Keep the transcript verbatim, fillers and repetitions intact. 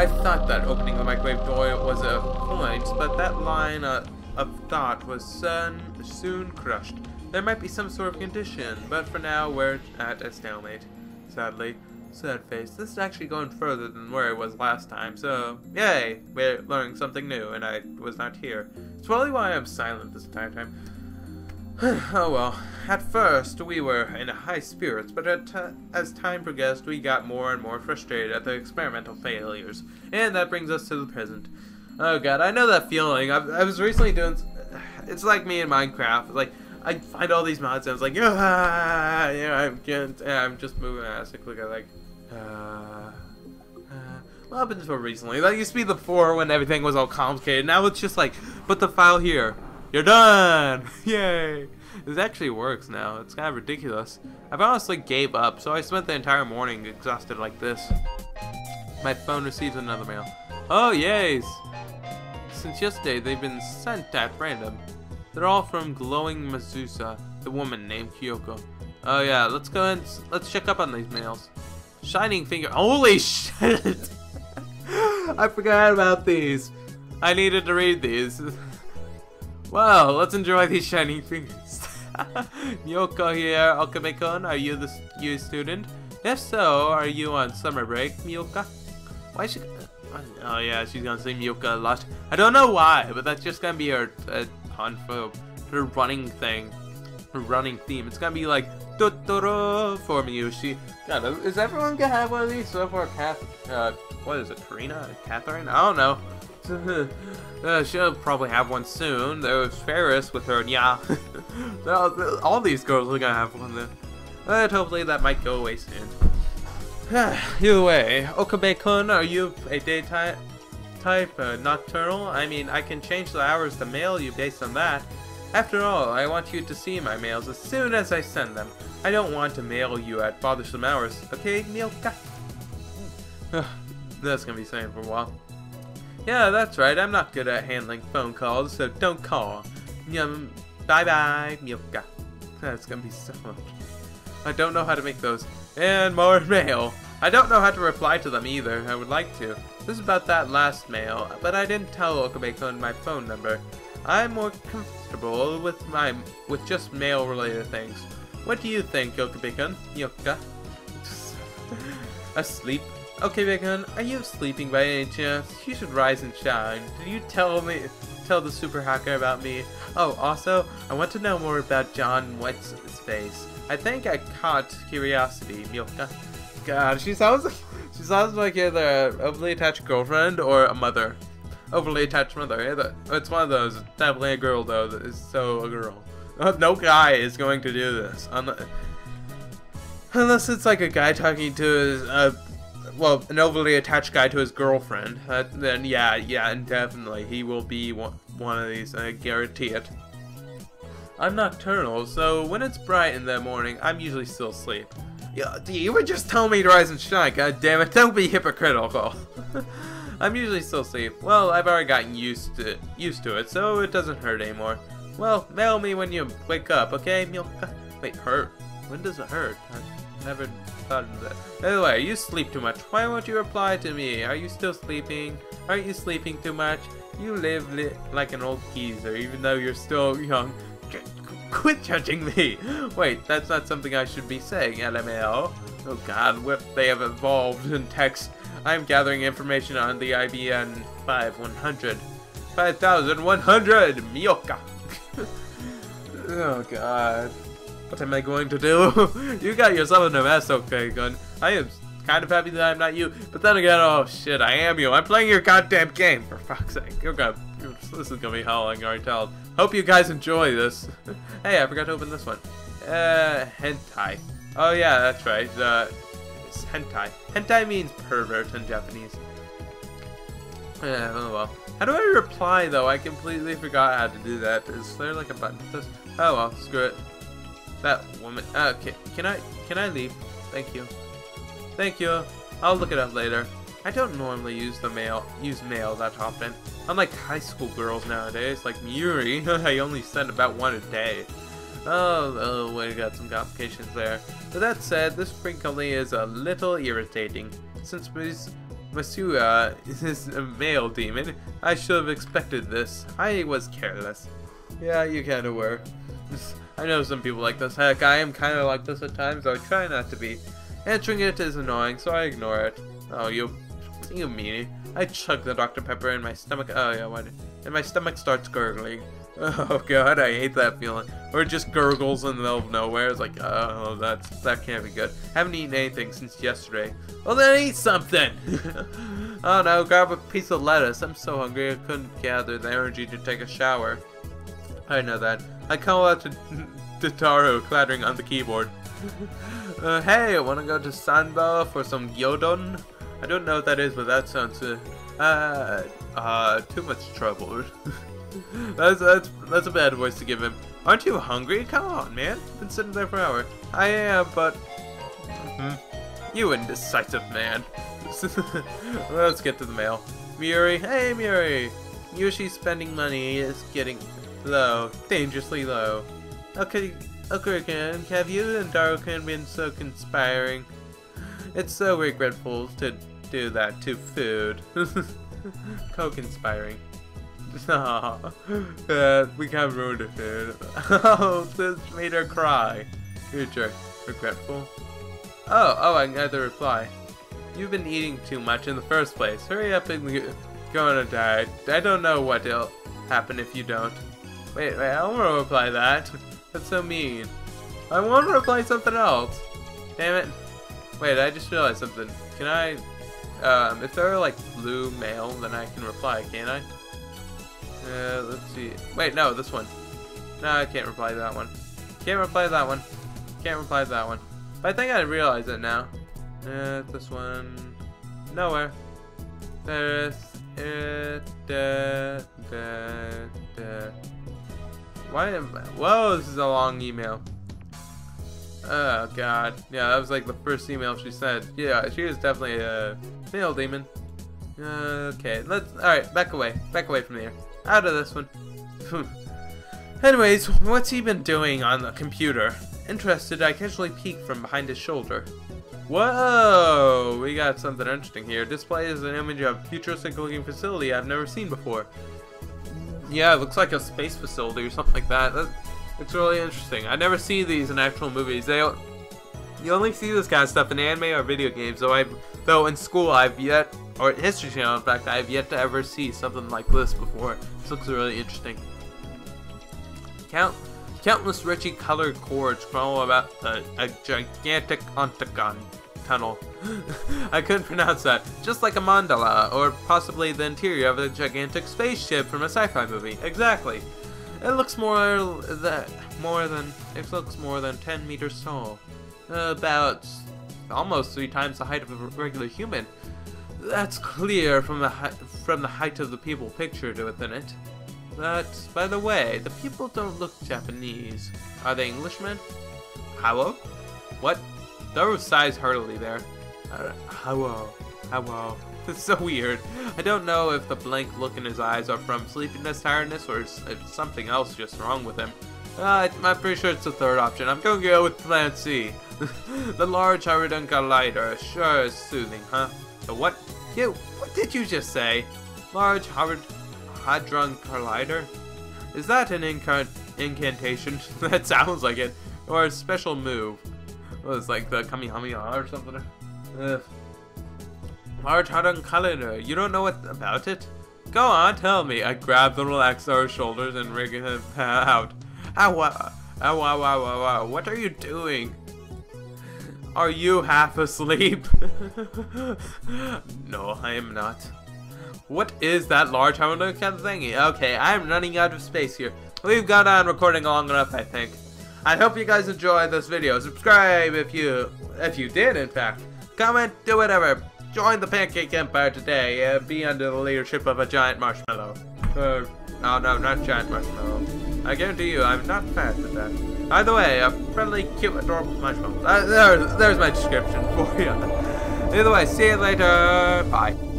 I thought that opening a microwave door was a point, but that line uh, of thought was soon, soon crushed. There might be some sort of condition, but for now we're at a stalemate. Sadly, sad face, this is actually going further than where it was last time, so yay! We're learning something new, and I was not here. It's probably why I'm silent this entire time. Oh well, at first we were in high spirits, but at t as time progressed we got more and more frustrated at the experimental failures, and that brings us to the present. Oh god, I know that feeling. I, I was recently doing, it's like me in Minecraft, it's like I find all these mods and I was like, ah, you know, I'm, just, I'm just moving as I click I like, ah. What happened until recently? That used to be the four when everything was all complicated, now it's just like, put the file here. You're done! Yay! This actually works now. It's kind of ridiculous. I've honestly gave up, so I spent the entire morning exhausted like this. My phone receives another mail. Oh, yays! Since yesterday, they've been sent at random. They're all from Glowing Mazusa, the woman named Kyoko. Oh yeah, let's go and let's check up on these mails. Shining finger. Holy shit! I forgot about these. I needed to read these. Well, let's enjoy these shining fingers. Miyoko here, Okamekon, are you the you student? If so, are you on summer break, Miyoko? Why should... Oh yeah, she's gonna say Miyoko a lot. I don't know why, but that's just gonna be her uh, pun for her running thing. Her running theme. It's gonna be like, Tataro for Miyoshi. God, is everyone gonna have one of these? So far, Kath... Uh, what is it, Karina? Catherine? I don't know. Uh, she'll probably have one soon. There was Ferris with her, and yeah. all, all these girls are gonna have one then. But hopefully that might go away soon. Either way, Okabe-kun, are you a day ty type, uh, nocturnal? I mean, I can change the hours to mail you based on that. After all, I want you to see my mails as soon as I send them. I don't want to mail you at bothersome hours. Okay, Miyoko? That's gonna be same for a while. Yeah, that's right, I'm not good at handling phone calls, so don't call. Yum, bye-bye, Miyoko. That's gonna be so much. I don't know how to make those. And more mail. I don't know how to reply to them either, I would like to. This is about that last mail, but I didn't tell Okabe-kun my phone number. I'm more comfortable with my with just mail-related things. What do you think, Okabe-kun? Miyoko? Asleep? Okay, Bacon, are you sleeping by any chance? You should rise and shine. Did you tell me, tell the super hacker about me? Oh, also, I want to know more about John What's His Face. I think I caught curiosity, Miyoko. God, she sounds, she sounds like either an overly attached girlfriend or a mother. Overly attached mother. It's one of those. Definitely a girl though. That is so a girl. No guy is going to do this, unless it's like a guy talking to his. Uh, Well, an overly attached guy to his girlfriend, uh, then yeah, yeah, and definitely he will be one, one of these, I guarantee it. I'm nocturnal, so when it's bright in the morning, I'm usually still asleep. Yeah, you would just tell me to rise and shine, god damn it, don't be hypocritical. I'm usually still asleep. Well, I've already gotten used to, used to it, so it doesn't hurt anymore. Well, mail me when you wake up, okay? Wait, hurt? When does it hurt? I never... Anyway, you sleep too much. Why won't you reply to me? Are you still sleeping? Aren't you sleeping too much? You live li like an old geezer, even though you're still young. J quit judging me. Wait, that's not something I should be saying, L M A O. Oh god, what they have evolved in text. I'm gathering information on the I B M fifty-one hundred. fifty-one hundred! Miyoko! Oh god. What am I going to do? You got yourself in a mess, okay, gun. I am kind of happy that I'm not you, but then again, oh shit, I am you. I'm playing your goddamn game, for fuck's sake. You're gonna, you're, this is gonna be hell, I can already tell. Hope you guys enjoy this. Hey, I forgot to open this one. Uh, hentai. Oh yeah, that's right. Uh, it's hentai. Hentai means pervert in Japanese. Yeah, oh well. How do I reply, though? I completely forgot how to do that. Is there like a button that says, oh well, screw it. That woman. Uh, okay, can I can I leave? Thank you, thank you. I'll look it up later. I don't normally use the mail use mail that often. Unlike high school girls nowadays, like Muri, I only send about one a day. Oh, oh, we got some complications there. With that said, this frequently is a little irritating. Since Masuya is a male demon. I should have expected this. I was careless. Yeah, you kinda were. I know some people like this. Heck, I am kinda like this at times, though I try not to be. Answering it is annoying, so I ignore it. Oh, you you meanie. I chug the Doctor Pepper and my stomach oh yeah, what and my stomach starts gurgling. Oh god, I hate that feeling. Or it just gurgles in the middle of nowhere. It's like, oh, that's, that can't be good. Haven't eaten anything since yesterday. Well, then eat something! Oh no, grab a piece of lettuce. I'm so hungry I couldn't gather the energy to take a shower. I know that. I call out to Tataro, clattering on the keyboard. uh, hey, wanna go to Sanba for some gyudon? I don't know what that is, but that sounds, uh, uh, uh too much trouble. That's, that's that's a bad voice to give him. Aren't you hungry? Come on, man. I've been sitting there for an hour. I am, but... Mm-hmm. You indecisive man. Let's get to the mail. Muri. Hey, Muri. Yoshi's spending money is getting low. Dangerously low. Okay, Okabe-kun, have you and Daru-kun been so conspiring? It's so regretful to do that to food. Co-conspiring. No, uh, we can't ruin it, dude. Oh, this made her cry. You're a jerk. Regretful. Oh, oh, I got the reply. You've been eating too much in the first place. Hurry up and you're gonna die. I don't know what'll happen if you don't. Wait, wait, I don't want to reply that. That's so mean. I want to reply something else. Damn it. Wait, I just realized something. Can I, um, if there are like blue mail, then I can reply, can't I? Uh, let's see. Wait, no, this one. No, I can't reply to that one. Can't reply to that one. Can't reply to that one. But I think I realize it now. Uh, this one. Nowhere. There's it. Da, da, da. Why am I? Whoa, this is a long email. Oh, God. Yeah, that was like the first email she sent. Yeah, she was definitely a male demon. Okay, let's. Alright, back away. Back away from here. Out of this one. Anyways, what's he been doing on the computer? Interested, I casually peek from behind his shoulder. Whoa! We got something interesting here. Display is an image of a futuristic looking facility I've never seen before. Yeah, it looks like a space facility or something like that. That it's really interesting. I never see these in actual movies. They don't. You only see this kind of stuff in anime or video games, though I, though in school I've yet, or History Channel in fact, I've yet to ever see something like this before. This looks really interesting. Count, countless richly colored cords crawl about a, a gigantic Otakon tunnel. I couldn't pronounce that. Just like a mandala, or possibly the interior of a gigantic spaceship from a sci-fi movie. Exactly. It looks more than more than it looks more than ten meters tall. About almost three times the height of a regular human. That's clear from the from the height of the people pictured within it. But by the way, the people don't look Japanese. Are they Englishmen? Hello? What? Daru sighs heartily there. Uh, hello, hello. It's so weird. I don't know if the blank look in his eyes are from sleepiness, tiredness, or something else just wrong with him. Uh, I'm pretty sure it's the third option. I'm gonna go with Plan C. The Large Hadron Collider sure is soothing, huh? The what? You? What did you just say? Large Hadron Collider? Is that an inc incantation? That sounds like it. Or a special move? Well, it's like the Kamehameha or something. Ugh. Large Hadron Collider. You don't know what about it? Go on, tell me. I grab the relaxer's shoulders and wriggle him out. Ow, ow, ow, ow, ow, ow, what are you doing? Are you half asleep? No, I am not. What is that large hollow kind of thingy? Okay, I'm running out of space here. We've gone on recording long enough, I think. I hope you guys enjoyed this video. Subscribe if you if you did, in fact. Comment, do whatever. Join the Pancake Empire today and be under the leadership of a giant marshmallow. Uh, oh no, not giant marshmallow. I guarantee you, I'm not fat with that. Either way, a friendly, cute, adorable mushroom. Uh, there's, there's my description for you. Either way, see you later. Bye.